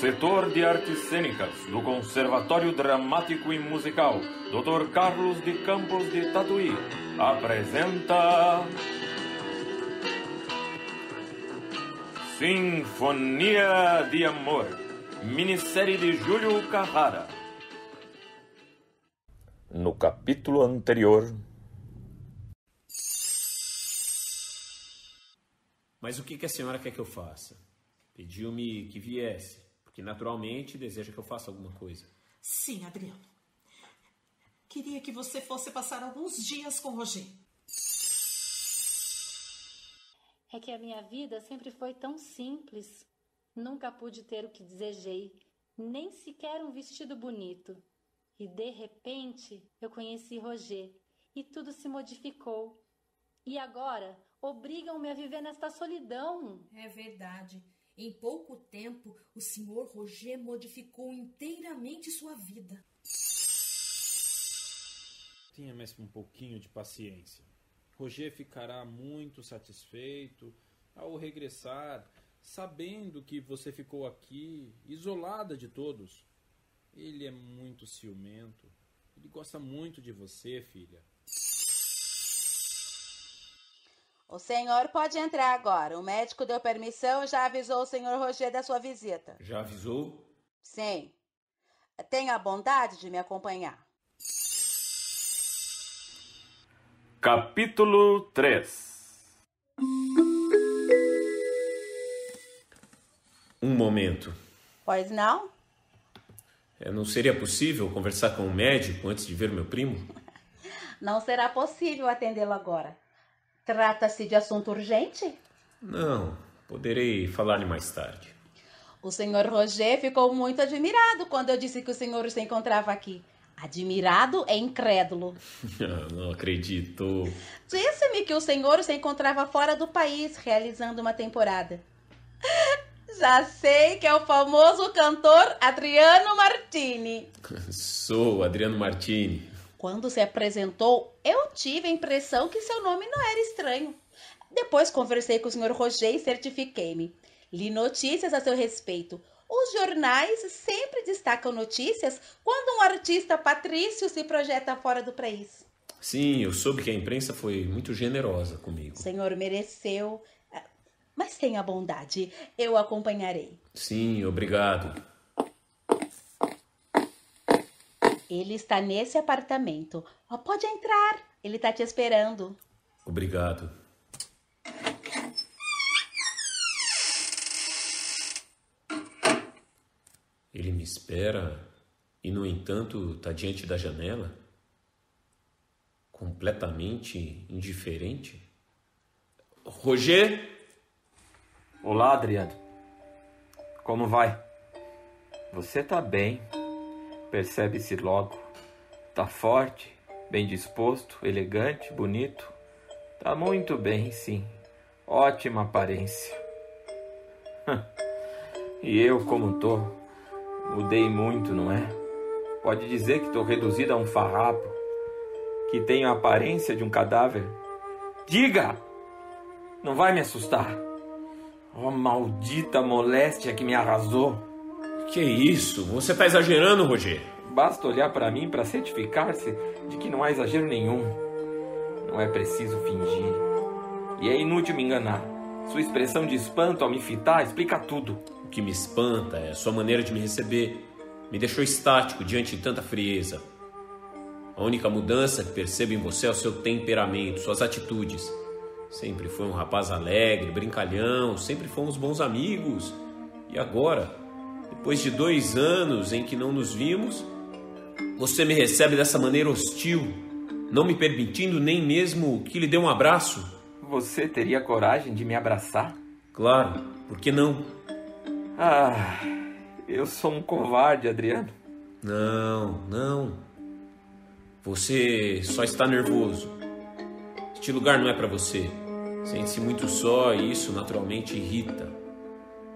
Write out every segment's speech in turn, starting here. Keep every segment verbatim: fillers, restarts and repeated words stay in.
Setor de Artes Cênicas do Conservatório Dramático e Musical, doutor Carlos de Campos de Tatuí, apresenta... Sinfonia de Amor, minissérie de Júlio Carrara. No capítulo anterior... Mas o que a senhora quer que eu faça? Pediu-me que viesse, porque naturalmente deseja que eu faça alguma coisa. Sim, Adriano. Queria que você fosse passar alguns dias com o Roger. É que a minha vida sempre foi tão simples. Nunca pude ter o que desejei, nem sequer um vestido bonito. E de repente eu conheci Roger e tudo se modificou. E agora... obrigam-me a viver nesta solidão. É verdade. Em pouco tempo, o senhor Roger modificou inteiramente sua vida. Tenha mais um pouquinho de paciência. Roger ficará muito satisfeito ao regressar, sabendo que você ficou aqui, isolada de todos. Ele é muito ciumento. Ele gosta muito de você, filha. O senhor pode entrar agora. O médico deu permissão e já avisou o senhor Roger da sua visita. Já avisou? Sim. Tenha a bondade de me acompanhar. Capítulo três. Um momento. Pois não? É, não seria possível conversar com o médico antes de ver meu primo? Não será possível atendê-lo agora. Trata-se de assunto urgente? Não, poderei falar-lhe mais tarde. O senhor Roger ficou muito admirado quando eu disse que o senhor se encontrava aqui. Admirado é incrédulo. Não acredito. Disse-me que o senhor se encontrava fora do país, realizando uma temporada. Já sei que é o famoso cantor Adriano Martini. Sou Adriano Martini. Quando se apresentou, eu tive a impressão que seu nome não era estranho. Depois conversei com o senhor Roger e certifiquei-me. Li notícias a seu respeito. Os jornais sempre destacam notícias quando um artista patrício se projeta fora do país. Sim, eu soube que a imprensa foi muito generosa comigo. O senhor mereceu. Mas tenha bondade, eu acompanharei. Sim, obrigado. Ele está nesse apartamento. Pode entrar. Ele está te esperando. Obrigado. Ele me espera e, no entanto, está diante da janela? Completamente indiferente? Roger? Olá, Adriano. Como vai? Você está bem? Percebe-se logo. Tá forte, bem disposto, elegante, bonito. Tá muito bem, sim. Ótima aparência. E eu, como tô, mudei muito, não é? Pode dizer que tô reduzido a um farrapo, que tenho a aparência de um cadáver. Diga! Não vai me assustar. Oh, maldita moléstia que me arrasou. Que isso? Você está exagerando, Roger. Basta olhar para mim para certificar-se de que não há exagero nenhum. Não é preciso fingir. E é inútil me enganar. Sua expressão de espanto ao me fitar explica tudo. O que me espanta é a sua maneira de me receber. Me deixou estático diante de tanta frieza. A única mudança que percebo em você é o seu temperamento, suas atitudes. Sempre foi um rapaz alegre, brincalhão, sempre fomos bons amigos. E agora... depois de dois anos em que não nos vimos, você me recebe dessa maneira hostil, não me permitindo nem mesmo que lhe dê um abraço. Você teria coragem de me abraçar? Claro, por que não? Ah, eu sou um covarde, Adriano. Não, não. Você só está nervoso. Este lugar não é para você. Sente-se muito só e isso naturalmente irrita.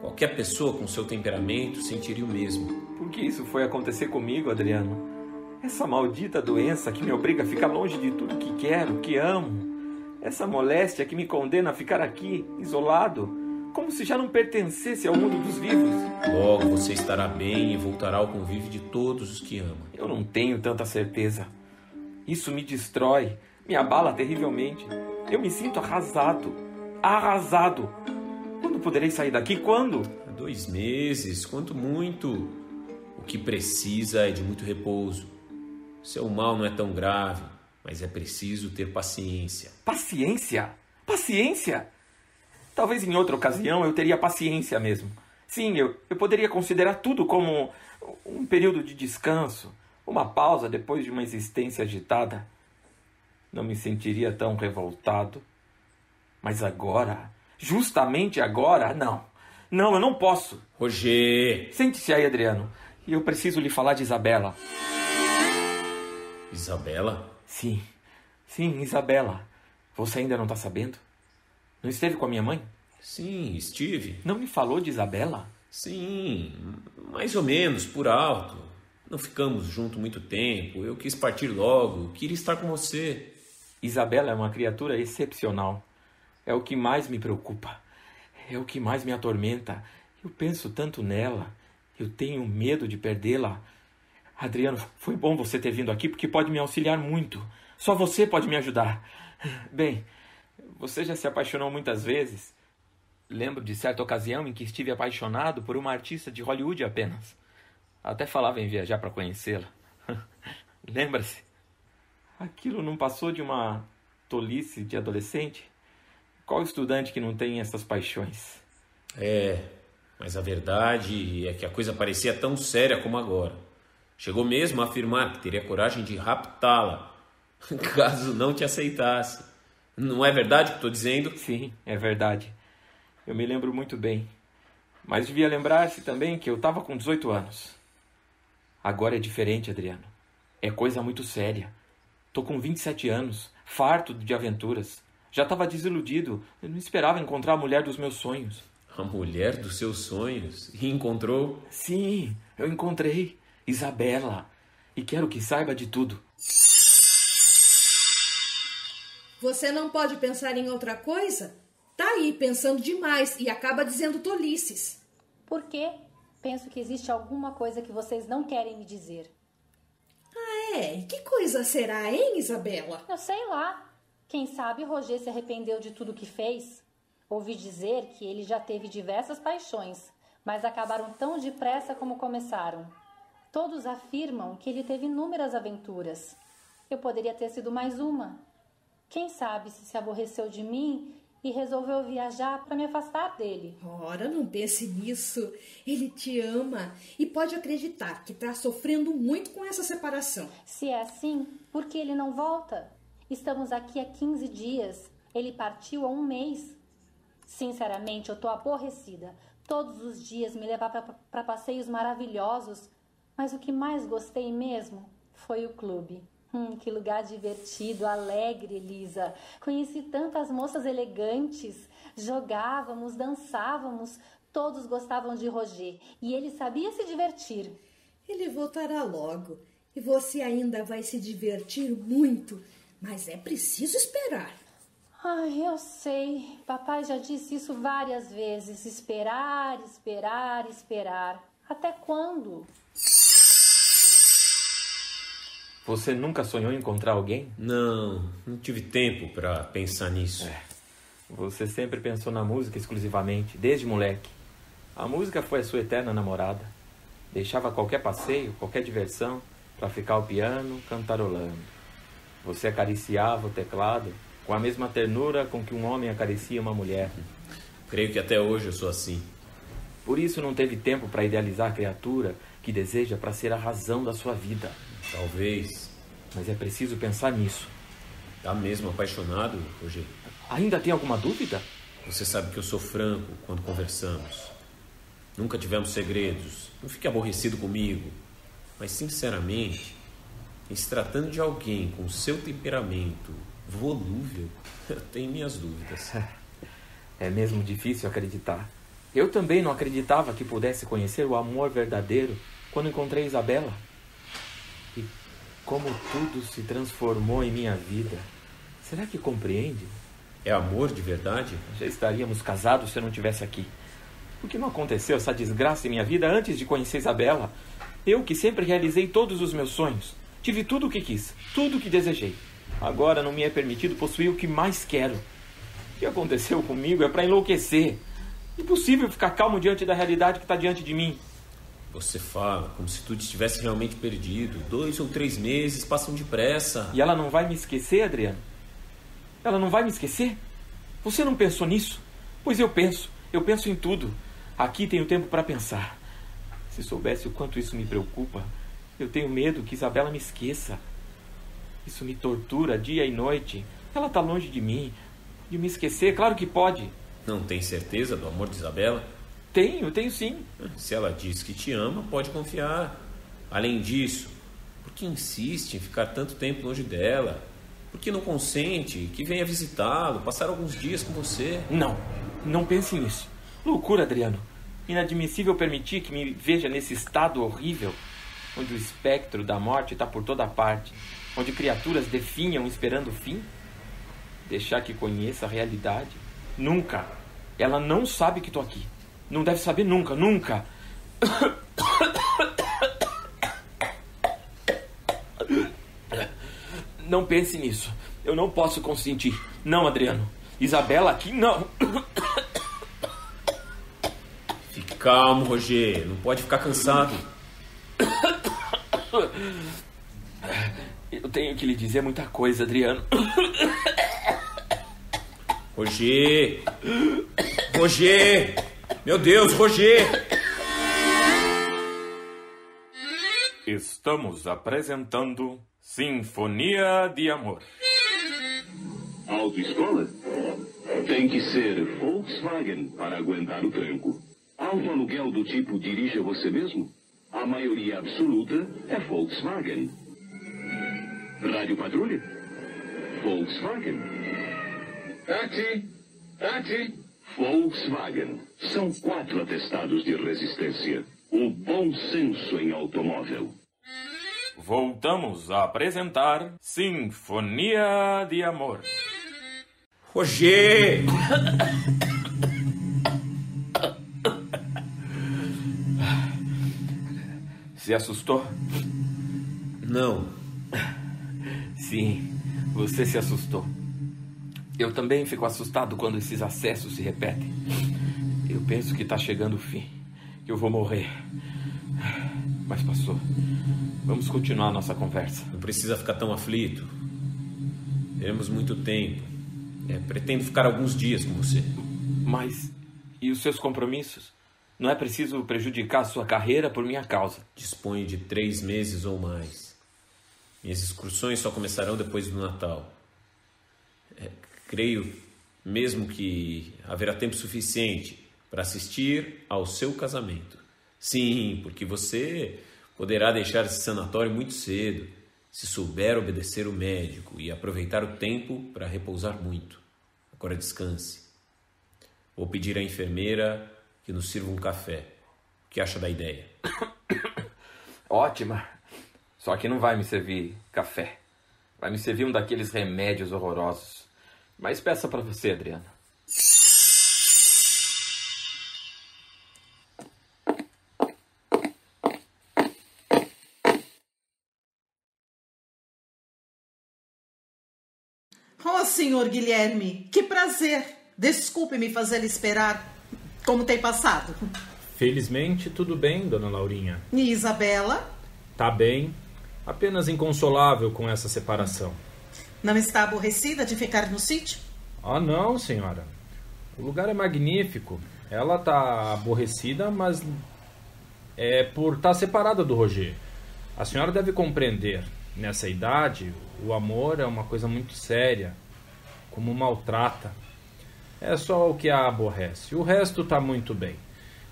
Qualquer pessoa com seu temperamento sentiria o mesmo. Por que isso foi acontecer comigo, Adriano? Essa maldita doença que me obriga a ficar longe de tudo que quero, que amo. Essa moléstia que me condena a ficar aqui, isolado, como se já não pertencesse ao mundo dos vivos. Logo você estará bem e voltará ao convívio de todos os que ama. Eu não tenho tanta certeza. Isso me destrói, me abala terrivelmente. Eu me sinto arrasado, arrasado. Quando poderei sair daqui? Quando? Há dois meses, quanto muito. O que precisa é de muito repouso. Seu mal não é tão grave, mas é preciso ter paciência. Paciência? Paciência? Talvez em outra ocasião eu teria paciência mesmo. Sim, eu, eu poderia considerar tudo como um período de descanso, uma pausa depois de uma existência agitada. Não me sentiria tão revoltado. Mas agora, justamente agora, não. Não, eu não posso. Roger! Sente-se aí, Adriano. Eu preciso lhe falar de Isabela. Isabela? Sim, sim, Isabela. Você ainda não está sabendo? Não esteve com a minha mãe? Sim, estive. Não me falou de Isabela? Sim, mais ou menos, por alto. Não ficamos juntos muito tempo. Eu quis partir logo, queria estar com você. Isabela é uma criatura excepcional. É o que mais me preocupa. É o que mais me atormenta. Eu penso tanto nela. Eu tenho medo de perdê-la. Adriano, foi bom você ter vindo aqui porque pode me auxiliar muito. Só você pode me ajudar. Bem... Você já se apaixonou muitas vezes? Lembro de certa ocasião em que estive apaixonado por uma artista de Hollywood apenas. Até falava em viajar para conhecê-la. Lembra-se? Aquilo não passou de uma tolice de adolescente? Qual estudante que não tem essas paixões? É, mas a verdade é que a coisa parecia tão séria como agora. Chegou mesmo a afirmar que teria coragem de raptá-la, caso não te aceitasse. Não é verdade o que estou dizendo? Sim, é verdade. Eu me lembro muito bem. Mas devia lembrar-se também que eu estava com dezoito anos. Agora é diferente, Adriano. É coisa muito séria. Estou com vinte e sete anos, farto de aventuras. Já estava desiludido. Eu não esperava encontrar a mulher dos meus sonhos. A mulher dos seus sonhos? E encontrou? Sim, eu encontrei. Isabela. E quero que saiba de tudo. Você não pode pensar em outra coisa? Tá aí, pensando demais e acaba dizendo tolices. Por quê? Penso que existe alguma coisa que vocês não querem me dizer. Ah, é? Que coisa será, hein, Isabela? Eu sei lá. Quem sabe Roger se arrependeu de tudo que fez? Ouvi dizer que ele já teve diversas paixões, mas acabaram tão depressa como começaram. Todos afirmam que ele teve inúmeras aventuras. Eu poderia ter sido mais uma. Quem sabe se se aborreceu de mim e resolveu viajar para me afastar dele. Ora, não pense nisso. Ele te ama e pode acreditar que está sofrendo muito com essa separação. Se é assim, por que ele não volta? Estamos aqui há quinze dias. Ele partiu há um mês. Sinceramente, eu estou aborrecida. Todos os dias me levava para passeios maravilhosos. Mas o que mais gostei mesmo foi o clube. Hum, que lugar divertido, alegre, Elisa. Conheci tantas moças elegantes. Jogávamos, dançávamos. Todos gostavam de Roger. E ele sabia se divertir. Ele voltará logo. E você ainda vai se divertir muito. Mas é preciso esperar. Ai, eu sei. Papai já disse isso várias vezes. Esperar, esperar, esperar. Até quando? Você nunca sonhou em encontrar alguém? Não, não tive tempo pra pensar nisso. É, você sempre pensou na música exclusivamente, desde moleque. A música foi a sua eterna namorada. Deixava qualquer passeio, qualquer diversão, pra ficar ao piano, cantarolando. Você acariciava o teclado com a mesma ternura com que um homem acaricia uma mulher. Creio que até hoje eu sou assim. Por isso não teve tempo pra idealizar a criatura que deseja pra ser a razão da sua vida. Talvez. Mas é preciso pensar nisso. Tá mesmo apaixonado, Roger? Ainda tem alguma dúvida? Você sabe que eu sou franco quando conversamos. Nunca tivemos segredos. Não fique aborrecido comigo. Mas, sinceramente, em se tratando de alguém com seu temperamento volúvel, eu tenho minhas dúvidas. É mesmo difícil acreditar. Eu também não acreditava que pudesse conhecer o amor verdadeiro quando encontrei Isabela. Como tudo se transformou em minha vida. Será que compreende? é amor de verdade? Já estaríamos casados se eu não estivesse aqui. Por que não aconteceu essa desgraça em minha vida antes de conhecer Isabela? Eu que sempre realizei todos os meus sonhos. Tive tudo o que quis, tudo o que desejei. Agora não me é permitido possuir o que mais quero. O que aconteceu comigo é para enlouquecer. Impossível ficar calmo diante da realidade que está diante de mim. Você fala como se tudo estivesse realmente perdido. Dois ou três meses passam depressa. E ela não vai me esquecer, Adriano? Ela não vai me esquecer? Você não pensou nisso? Pois eu penso. Eu penso em tudo. Aqui tenho tempo para pensar. Se soubesse o quanto isso me preocupa, eu tenho medo que Isabela me esqueça. Isso me tortura dia e noite. Ela está longe de mim. De me esquecer, claro que pode. Não tem certeza do amor de Isabela? Tenho, tenho sim. Se ela diz que te ama, pode confiar. Além disso, por que insiste em ficar tanto tempo longe dela? Por que não consente que venha visitá-lo, passar alguns dias com você? Não, não pense nisso. Loucura, Adriano. Inadmissível permitir que me veja nesse estado horrível, onde o espectro da morte está por toda parte, onde criaturas definham esperando o fim. Deixar que conheça a realidade? Nunca. Ela não sabe que estou aqui. Não deve saber nunca, nunca. Não pense nisso. Eu não posso consentir. Não, Adriano. Isabela aqui, não. Fique calmo, Roger. Não pode ficar cansado. Eu tenho que lhe dizer muita coisa, Adriano. Roger! Roger! Meu Deus, Roger! Estamos apresentando Sinfonia de Amor. Autoescola tem que ser Volkswagen para aguentar o tranco. Autoaluguel do tipo dirija você mesmo? A maioria absoluta é Volkswagen. Rádio Patrulha? Volkswagen. Táxi! Táxi! Volkswagen. São quatro atestados de resistência. O bom senso em automóvel. Voltamos a apresentar Sinfonia de Amor. Roger! Se assustou? Não. Sim, você se assustou. Eu também fico assustado quando esses acessos se repetem. Eu penso que está chegando o fim, que eu vou morrer. Mas passou. Vamos continuar a nossa conversa. Não precisa ficar tão aflito. Teremos muito tempo. É, pretendo ficar alguns dias com você. Mas e os seus compromissos? Não é preciso prejudicar a sua carreira por minha causa. Disponho de três meses ou mais. Minhas excursões só começarão depois do Natal. É, creio mesmo que haverá tempo suficiente para assistir ao seu casamento. Sim, porque você poderá deixar esse sanatório muito cedo, se souber obedecer o médico e aproveitar o tempo para repousar muito. Agora descanse. Vou pedir à enfermeira que nos sirva um café. O que acha da ideia? Ótima. Só que não vai me servir café. Vai me servir um daqueles remédios horrorosos. Mas peça para você, Adriano. Oh, senhor Guilherme, que prazer. Desculpe-me fazer esperar. Como tem passado? Felizmente, tudo bem, dona Laurinha. E Isabela? Tá bem. Apenas inconsolável com essa separação. Não está aborrecida de ficar no sítio? Ah, não, senhora. O lugar é magnífico. Ela está aborrecida, mas é por estar separada do Roger. A senhora deve compreender. Nessa idade, o amor é uma coisa muito séria. Como maltrata. É só o que a aborrece. O resto está muito bem.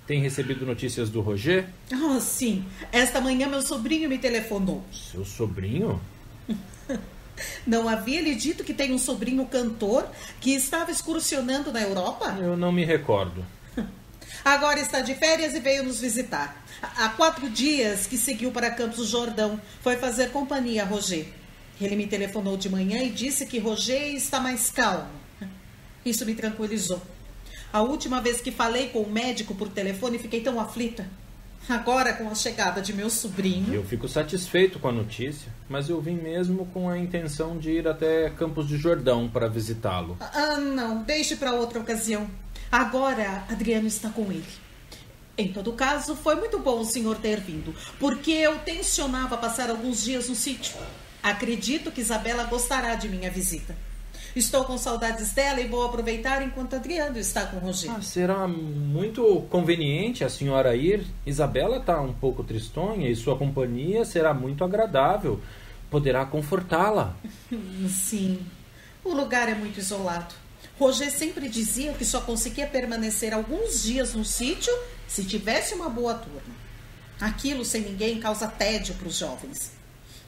Tem recebido notícias do Roger? Ah, oh, sim. Esta manhã meu sobrinho me telefonou. Seu sobrinho? Não havia lhe dito que tem um sobrinho cantor que estava excursionando na Europa? Eu não me recordo. Agora está de férias e veio nos visitar. Há quatro dias que seguiu para Campos do Jordão. Foi fazer companhia a Roger. Ele me telefonou de manhã e disse que Roger está mais calmo. Isso me tranquilizou. A última vez que falei com o médico por telefone, fiquei tão aflita. Agora, com a chegada de meu sobrinho... Eu fico satisfeito com a notícia, mas eu vim mesmo com a intenção de ir até Campos de Jordão para visitá-lo. Ah, não. Deixe para outra ocasião. Agora, Adriano está com ele. Em todo caso, foi muito bom o senhor ter vindo, porque eu tencionava passar alguns dias no sítio. Acredito que Isabela gostará de minha visita. Estou com saudades dela e vou aproveitar enquanto Adriano está com o Rogério. Ah, será muito conveniente a senhora ir. Isabela está um pouco tristonha e sua companhia será muito agradável. Poderá confortá-la. Sim, o lugar é muito isolado. Rogério sempre dizia que só conseguia permanecer alguns dias no sítio se tivesse uma boa turma. Aquilo sem ninguém causa tédio para os jovens.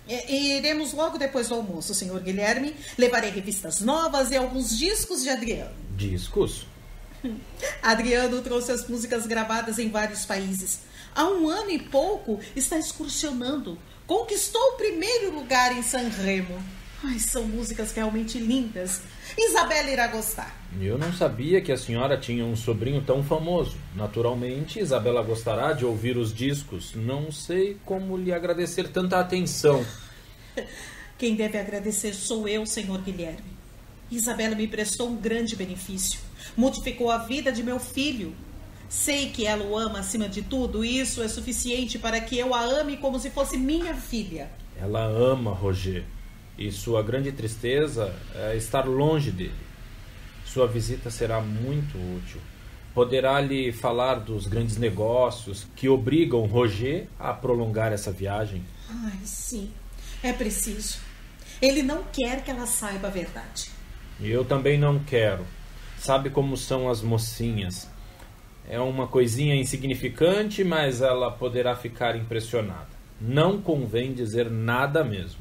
E iremos logo depois do almoço, senhor Guilherme. Levarei revistas novas e alguns discos de Adriano. Discos? Adriano trouxe as músicas gravadas em vários países. Há um ano e pouco está excursionando. Conquistou o primeiro lugar em Sanremo. Ai, são músicas realmente lindas. Isabela irá gostar. Eu não sabia que a senhora tinha um sobrinho tão famoso. Naturalmente, Isabela gostará de ouvir os discos. Não sei como lhe agradecer tanta atenção. Quem deve agradecer sou eu, senhor Guilherme. Isabela me prestou um grande benefício. Modificou a vida de meu filho. Sei que ela o ama acima de tudo e isso é suficiente para que eu a ame como se fosse minha filha. Ela ama, Roger. E sua grande tristeza é estar longe dele. Sua visita será muito útil. Poderá lhe falar dos grandes negócios que obrigam Roger a prolongar essa viagem. Ai, sim. É preciso. Ele não quer que ela saiba a verdade. E eu também não quero. Sabe como são as mocinhas. É uma coisinha insignificante, mas ela poderá ficar impressionada. Não convém dizer nada mesmo.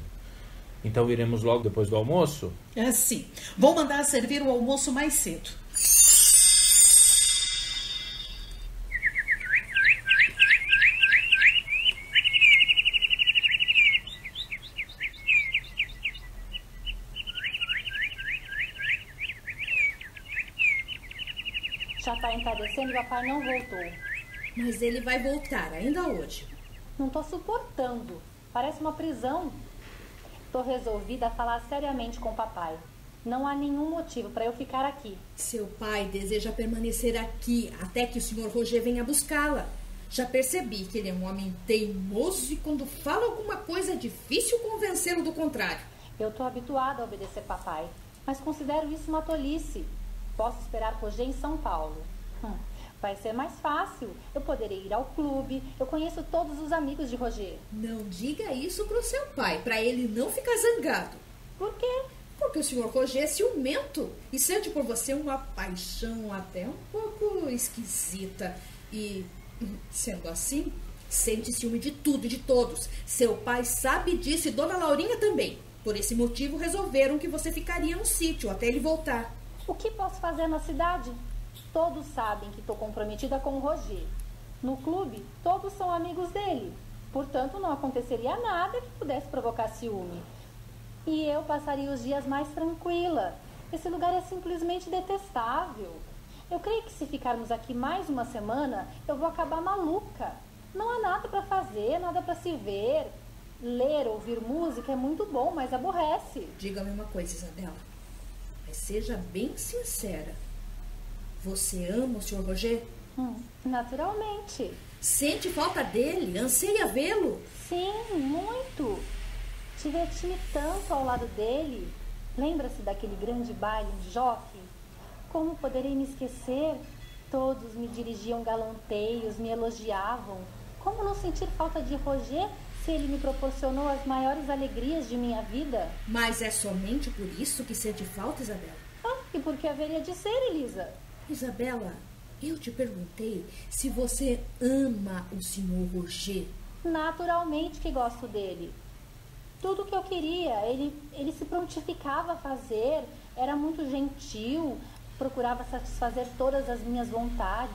Então iremos logo depois do almoço? É, sim. Vou mandar servir o almoço mais cedo. Já está entardecer e papai não voltou. Mas ele vai voltar ainda hoje. Não estou suportando. Parece uma prisão. Estou resolvida a falar seriamente com o papai. Não há nenhum motivo para eu ficar aqui. Seu pai deseja permanecer aqui até que o senhor Roger venha buscá-la. Já percebi que ele é um homem teimoso e quando fala alguma coisa é difícil convencê-lo do contrário. Eu estou habituada a obedecer papai, mas considero isso uma tolice. Posso esperar Roger em São Paulo. Hum, vai ser mais fácil. Eu poderei ir ao clube. Eu conheço todos os amigos de Roger. Não diga isso pro seu pai, para ele não ficar zangado. Por quê? Porque o senhor Roger é ciumento e sente por você uma paixão até um pouco esquisita. E, sendo assim, sente ciúme de tudo e de todos. Seu pai sabe disso e dona Laurinha também. Por esse motivo, resolveram que você ficaria no sítio até ele voltar. O que posso fazer na cidade? Todos sabem que estou comprometida com o Roger. No clube, todos são amigos dele. Portanto, não aconteceria nada que pudesse provocar ciúme. E eu passaria os dias mais tranquila. Esse lugar é simplesmente detestável. Eu creio que se ficarmos aqui mais uma semana, eu vou acabar maluca. Não há nada para fazer, nada para se ver. Ler, ouvir música é muito bom, mas aborrece. Diga-me uma coisa, Isabela. Mas seja bem sincera. Você ama o senhor Roger? Hum, naturalmente. Sente falta dele? Anseia vê-lo? Sim, muito. Diverti-me tanto ao lado dele. Lembra-se daquele grande baile de jockey? Como poderei me esquecer? Todos me dirigiam galanteios, me elogiavam. Como não sentir falta de Roger se ele me proporcionou as maiores alegrias de minha vida? Mas é somente por isso que sente falta, Isabela? Ah, e por que haveria de ser, Elisa? Isabela, eu te perguntei se você ama o senhor Roger. Naturalmente que gosto dele. Tudo o que eu queria, ele, ele se prontificava a fazer, era muito gentil, procurava satisfazer todas as minhas vontades.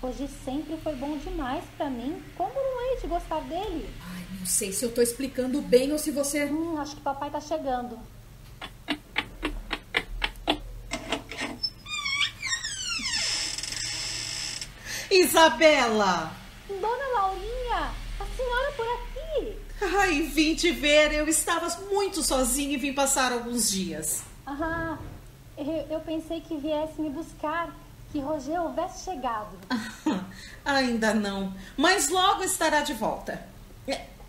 Roger sempre foi bom demais pra mim, como não hei de gostar dele? Ai, não sei se eu tô explicando bem ou se você... Hum, acho que papai tá chegando. Isabela! Dona Laurinha, a senhora por aqui? Ai, vim te ver. Eu estava muito sozinha e vim passar alguns dias. Ah, eu, eu pensei que viesse me buscar, que Rogério houvesse chegado. Ainda não, mas logo estará de volta.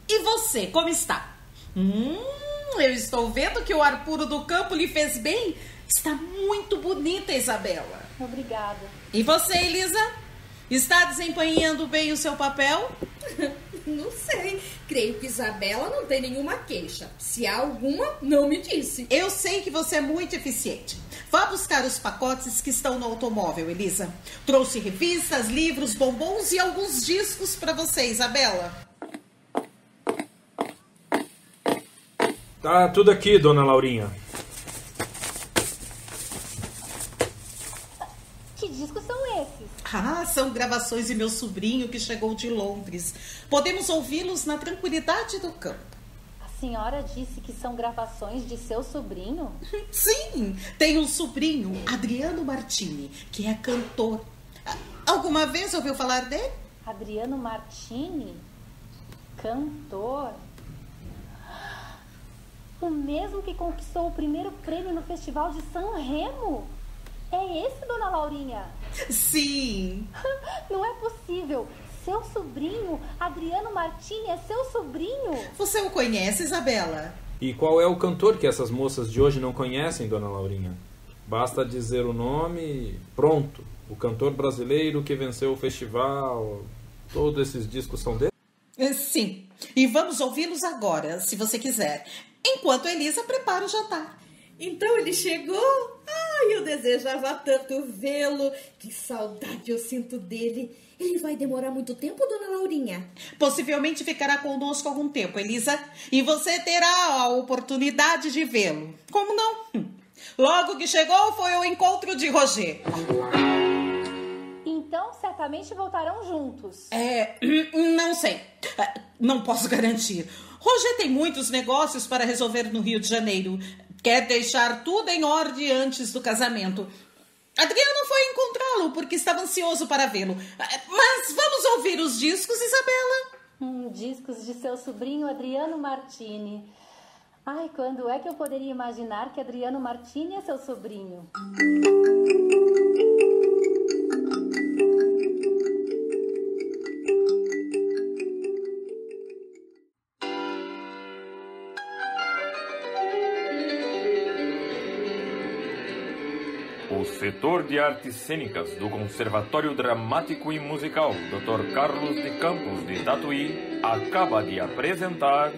E você, como está? Hum, eu estou vendo que o ar puro do campo lhe fez bem. Está muito bonita, Isabela. Obrigada. E você, Elisa? Está desempenhando bem o seu papel? Não sei. Creio que Isabela não tem nenhuma queixa. Se há alguma, não me disse. Eu sei que você é muito eficiente. Vá buscar os pacotes que estão no automóvel, Elisa. Trouxe revistas, livros, bombons e alguns discos para você, Isabela. Tá tudo aqui, Dona Laurinha. Ah, são gravações de meu sobrinho que chegou de Londres. Podemos ouvi-los na tranquilidade do campo. A senhora disse que são gravações de seu sobrinho? Sim, tem um sobrinho, Adriano Martini, que é cantor. Alguma vez ouviu falar dele? Adriano Martini? Cantor? O mesmo que conquistou o primeiro prêmio no Festival de Sanremo? É esse, Dona Laurinha? Sim. Não é possível. Seu sobrinho, Adriano Martini, é seu sobrinho. Você o conhece, Isabela? E qual é o cantor que essas moças de hoje não conhecem, Dona Laurinha? Basta dizer o nome e pronto. O cantor brasileiro que venceu o festival. Todos esses discos são dele? Sim. E vamos ouvi-los agora, se você quiser. Enquanto Elisa prepara o jantar. Então ele chegou? Ai, eu desejava tanto vê-lo. Que saudade eu sinto dele. Ele vai demorar muito tempo, Dona Laurinha? Possivelmente ficará conosco algum tempo, Elisa. E você terá a oportunidade de vê-lo. Como não? Logo que chegou foi o encontro de Roger. Então, certamente voltarão juntos. É, não sei. Não posso garantir. Roger tem muitos negócios para resolver no Rio de Janeiro. Quer deixar tudo em ordem antes do casamento. Adriano foi encontrá-lo porque estava ansioso para vê-lo. Mas vamos ouvir os discos, Isabela? Hum, discos de seu sobrinho Adriano Martini. Ai, quando é que eu poderia imaginar que Adriano Martini é seu sobrinho? O setor de artes cênicas do Conservatório Dramático e Musical doutor Carlos de Campos de Tatuí acaba de apresentar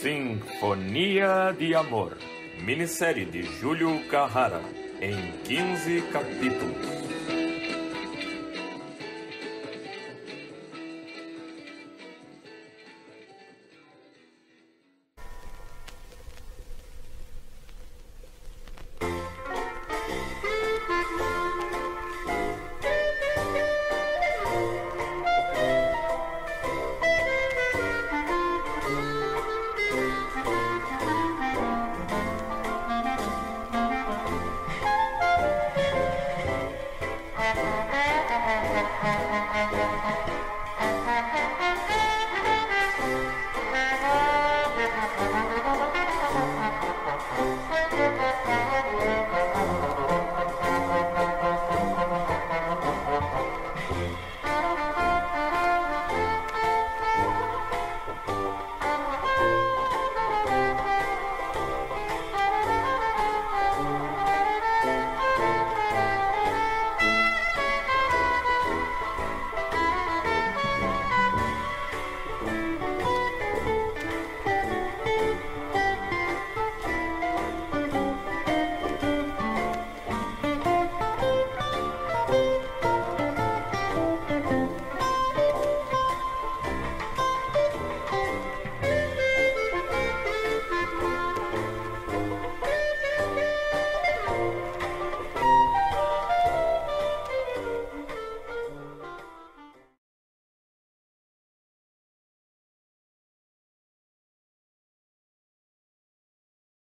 Sinfonia de Amor, minissérie de Júlio Carrara, em quinze capítulos.